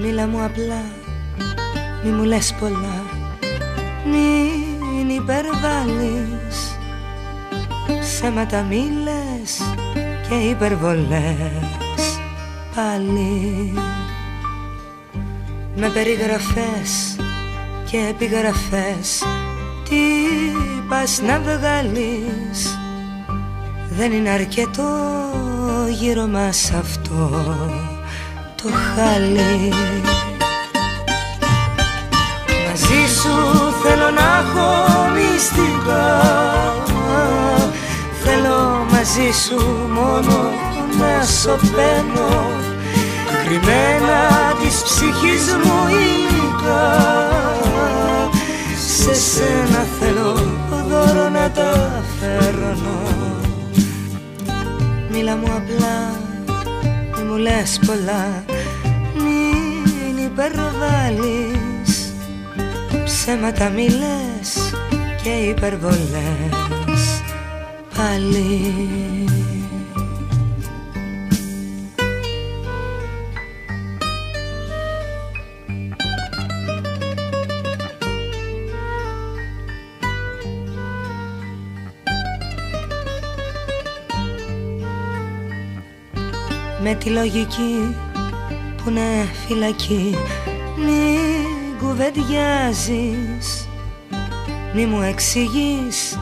Μίλα μου απλά, μη μου λες πολλά, μην υπερβάλλεις. Ψέματα μη λες και υπερβολές πάλι. Με περιγραφές και επιγραφές τι πας να βγάλεις. Δεν είναι αρκετό γύρω μας αυτό το χάλι. Μαζί σου θέλω να έχω μυστικά, θέλω μαζί σου μόνο να σωπαίνω κρυμμένα της ψυχής μου υλικά. Σε σένα θέλω δώρο να τα φέρνω. Μίλα μου απλά, μη μου λες πολλά, μην υπερβάλλεις. Ψέματα μη λες και υπερβολές πάλι. Με τη λογική που είναι φυλακή μην κουβεντιάζεις, μη μου εξηγείς,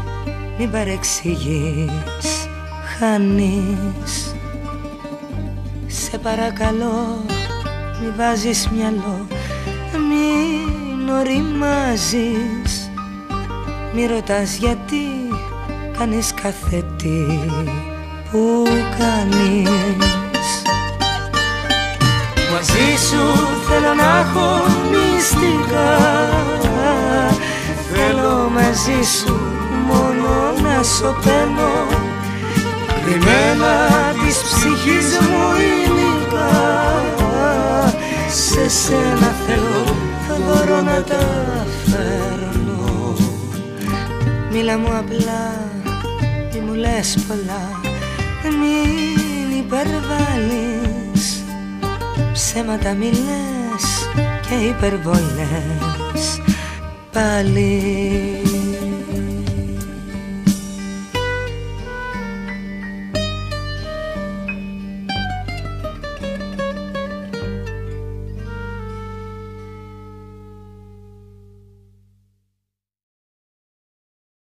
μην παρεξηγείς, χάνεις. Σε παρακαλώ μη βάζεις μυαλό, μην οριμάζεις, μη ρωτάς γιατί κάνεις κάθε τι που κάνεις. Μαζί σου θέλω να έχω μυστικά, θέλω μαζί σου μόνο να σωπαίνω κρυμμένα της ψυχής μου υλικά. Σε σένα θέλω, θα μπορώ να τα φέρνω. Μίλα μου απλά, μη μου λες πολλά, μην υπερβάλλεις. Ψέματα μη λες και υπερβολές πάλι.